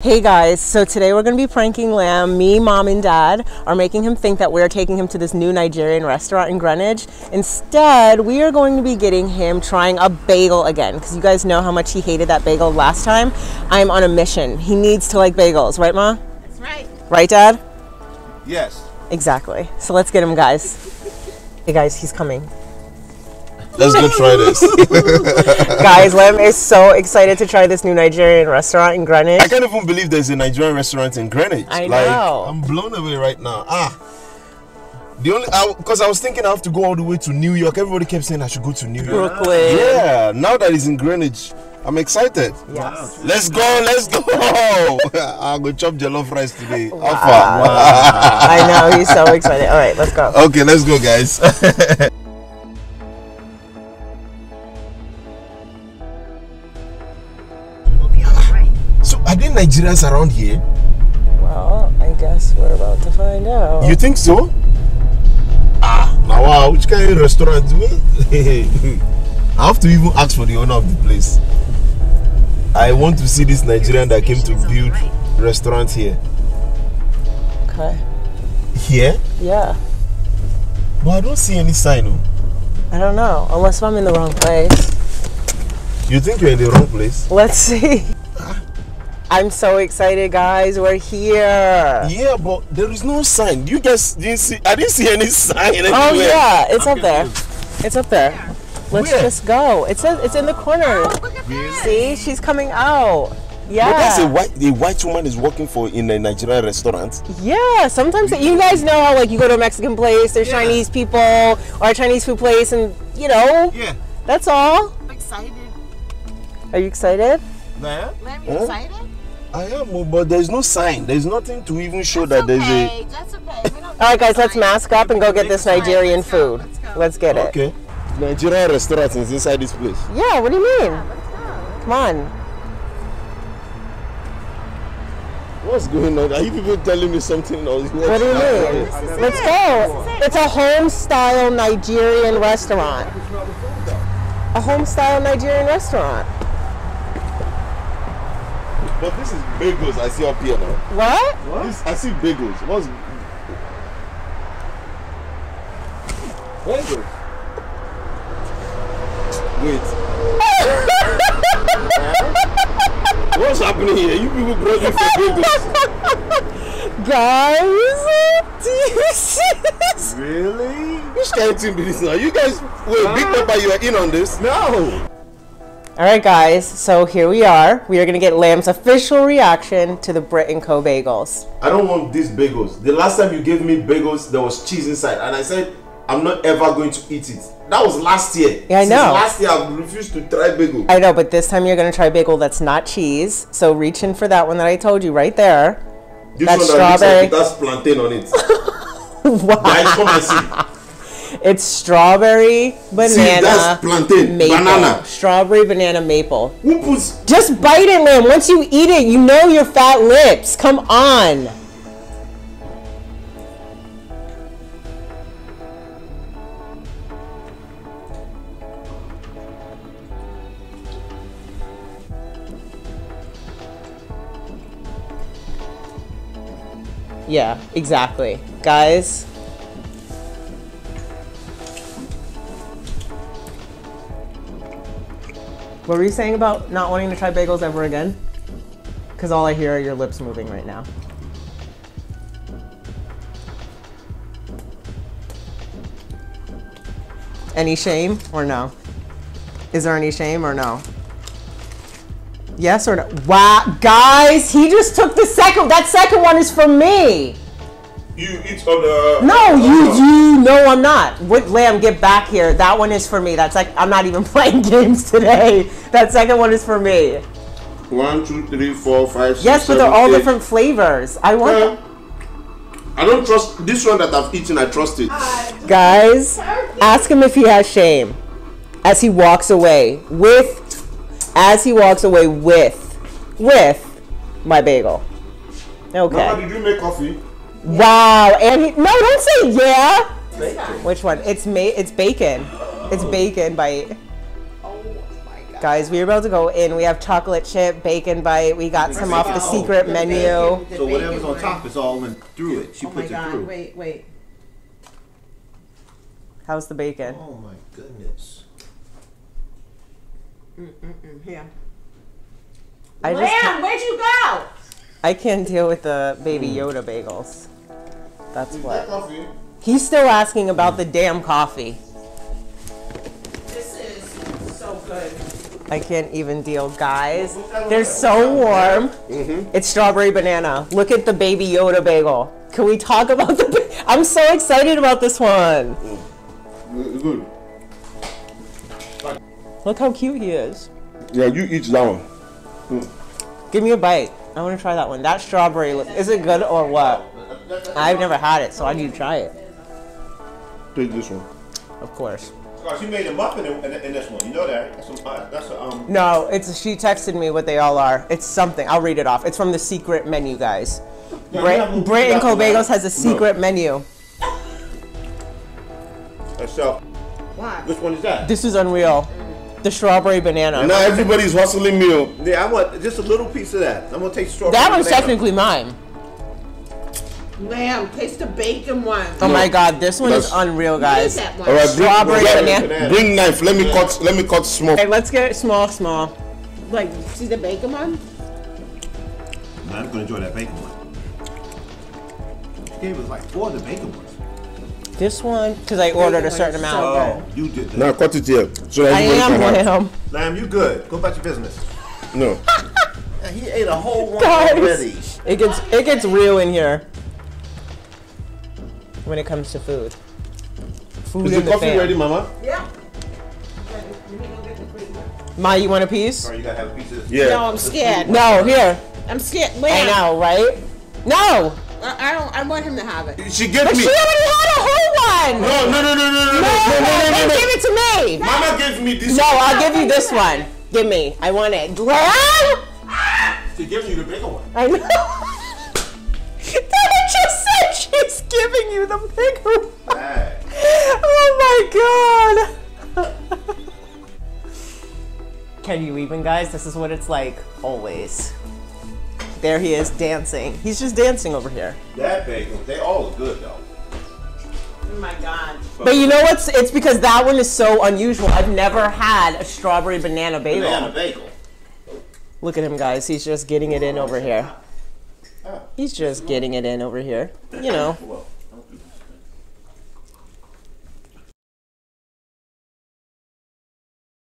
Hey guys, so today we're going to be pranking Lamb. Me, Mom, and Dad are making him think that we're taking him to this new Nigerian restaurant in Greenwich. Instead, we are going to be getting him trying a bagel again, because you guys know how much he hated that bagel last time. I'm on a mission. He needs to like bagels. Right, Ma? That's right. Right, Dad? Yes. Exactly. So let's get him, guys. Hey guys, he's coming. Let's go try this. Guys, Lamb is so excited to try this new Nigerian restaurant in Greenwich. I can't even believe there's a Nigerian restaurant in Greenwich. I know. I'm blown away right now. Because I was thinking I have to go all the way to New York. Everybody kept saying I should go to New York. Brooklyn. Yeah, now that it's in Greenwich, I'm excited. Yes. Let's go, let's go. I'm going to chop jollof rice today. Wow. Alpha. Wow. I know, he's so excited. All right, let's go. Okay, let's go, guys. Are there Nigerians around here? Well, I guess we're about to find out. You think so? Now wow, which kind of restaurant? I have to even ask for the owner of the place. I want to see this Nigerian that came to build restaurant here. Okay. Here? Yeah. But I don't see any sign. I don't know, unless I'm in the wrong place. You think you're in the wrong place? Let's see. I'm so excited, guys. We're here. Yeah, but there is no sign. You guys didn't see. I didn't see any sign anywhere. Oh yeah, it's up there. It's up there. Let's just go. It says it's in the corner. Oh, look at that. See, she's coming out. Yeah. But that's a white woman is working for in a Nigerian restaurant. Yeah, sometimes you guys know how like you go to a Mexican place, there's Chinese people or a Chinese food place, and you know. Yeah. That's all. I'm excited. Are you excited? Lamb, you excited? I am, but there's no sign. There's nothing to even show that there's a... That's okay. All right, guys, let's mask up and go get this Nigerian food. Let's get it. Okay. Nigerian restaurant is inside this place. Yeah, what do you mean? Yeah, let's go. Come on. What's going on? Are you people telling me something? What do you mean? Let's go. It's a home-style Nigerian restaurant. A home-style Nigerian restaurant. But this is bagels I see up here now. What? This, I see bagels. What's... Bagels? Wait. What's happening here? You people brought me for bagels. Guys, do you see this? Really? Which kind of team did this now? You guys... Wait, Big Papa, you are in on this? No! Alright guys, so here we are. We are going to get Lamb's official reaction to the Brit and Co bagels. I don't want these bagels. The last time you gave me bagels, there was cheese inside. And I said, I'm not ever going to eat it. That was last year. Yeah, I know. Since last year, I refused to try bagel. I know, but this time you're going to try a bagel that's not cheese. So reach in for that one that I told you right there. This that's one that strawberry. That's plantain on it. Wow. Guys, come and see. It's strawberry, banana, maple. Banana. Strawberry, banana, maple. Who puts... Just bite it, Lamb. Once you eat it, you know your fat lips. Come on. Yeah, exactly. Guys... What were you saying about not wanting to try bagels ever again? Because all I hear are your lips moving right now. Any shame or no? Is there any shame or no? Yes or no? Wow, guys, he just took the second. That second one is for me. You eat on the... No, you know I'm not. What, Lamb, get back here. That one is for me. That's like, I'm not even playing games today. That second one is for me. 1, 2, 3, 4, 5, 6, yes, but they're all different flavors. I want... I don't trust... This one that I've eaten, I trust it. Guys, ask him if he has shame. As he walks away with... As he walks away with... With my bagel. Okay. Mama, did you make coffee? Yeah. Wow, and he, no, don't say yeah. Bacon. Which one? It's bacon. It's bacon by. Oh my God. guys. We were about to go in. We have chocolate chip, bacon bite. We got some off the secret menu. So whatever's on top is all in through it. She puts it through. Wait. How's the bacon? Oh my goodness. Yeah. Lamb, where'd you go? I can't deal with the Baby Yoda bagels. That's what. He's still asking about the damn coffee. This is so good. I can't even deal, guys. They're so warm. It's strawberry banana. Look at the Baby Yoda bagel. Can we talk about the... I'm so excited about this one. Good. Look how cute he is. Yeah, you eat that one. Give me a bite. I want to try that one. That strawberry, is it good or what? I've never had it, so I need to try it. Take this one. Of course. She made a muffin in this one. You know that. That's a No, she texted me what they all are. It's something. I'll read it off. It's from the secret menu, guys. Brit and Co Bagels has a secret menu. So, which one is that? This is unreal. The strawberry banana. Now everybody's hustling meal. Yeah, I want just a little piece of that. I'm gonna take strawberry. That one's technically mine. Lamb, taste the bacon one. Oh my God, this one is unreal, guys. All right, strawberry banana. Bring knife. Let me cut small. Okay, let's get it small. Like, see the bacon one? I'm gonna enjoy that bacon one. She gave us like 4 of the bacon ones. This one, because I ordered a certain amount. Oh, you did that. Now cut it here. So I am Lamb. Lamb, you good. Go about your business. No. He ate a whole one already. It gets real in here when it comes to food. Is the coffee ready, Mama? Yeah. Ma, you want a piece? Or you gotta have a piece of this. Yeah. No, I'm scared. No, here. I'm scared. Lamb. I know, right? No. I want him to have it. She gave me. She already had a whole one. No. Give it to me. Mama gave me this. No, I'll give you this one. Give me. I want it. She gives you the bigger one. I know. Dad just said she's giving you the bigger one. Oh my God. Can you even, guys? This is what it's like always. There he is dancing. He's just dancing over here. That bagel, they all look good though. Oh my God. But you know what's, it's because that one is so unusual. I've never had a strawberry banana bagel. Look at him, guys. He's just getting it in over here. You know.